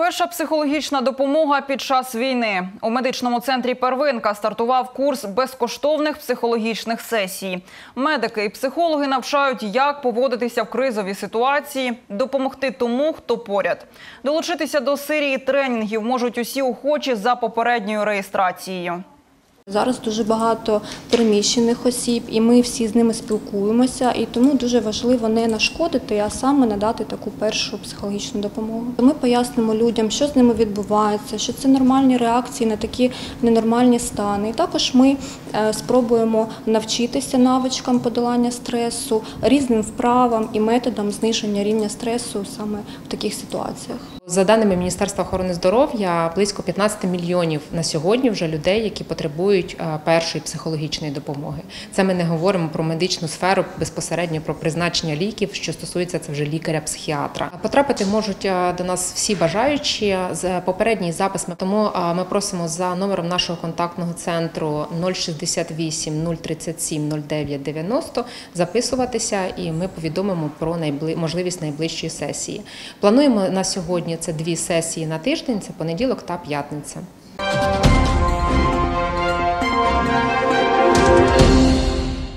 Перша психологічна допомога під час війни. У медичному центрі «Первинка» стартував курс безкоштовних психологічних сесій. Медики і психологи навчають, як поводитися в кризовій ситуації, допомогти тому, хто поряд. Долучитися до серії тренінгів можуть усі охочі за попередньою реєстрацією. Зараз дуже багато переміщених осіб, і ми всі з ними спілкуємося, і тому дуже важливо не нашкодити, а саме надати таку першу психологічну допомогу. Ми пояснимо людям, що з ними відбувається, що це нормальні реакції на такі ненормальні стани. І також ми спробуємо навчитися навичкам подолання стресу, різним вправам і методам зниження рівня стресу саме в таких ситуаціях. За даними Міністерства охорони здоров'я, близько 15 мільйонів на сьогодні вже людей, які потребують першої психологічної допомоги. Це ми не говоримо про медичну сферу, безпосередньо про призначення ліків, що стосується це вже лікаря-психіатра. Потрапити можуть до нас всі бажаючі з попередній запис. Тому ми просимо за номером нашого контактного центру 068 037 09 90 записуватися, і ми повідомимо про можливість найближчої сесії. Плануємо на сьогодні це 2 сесії на тиждень, це понеділок та п'ятниця.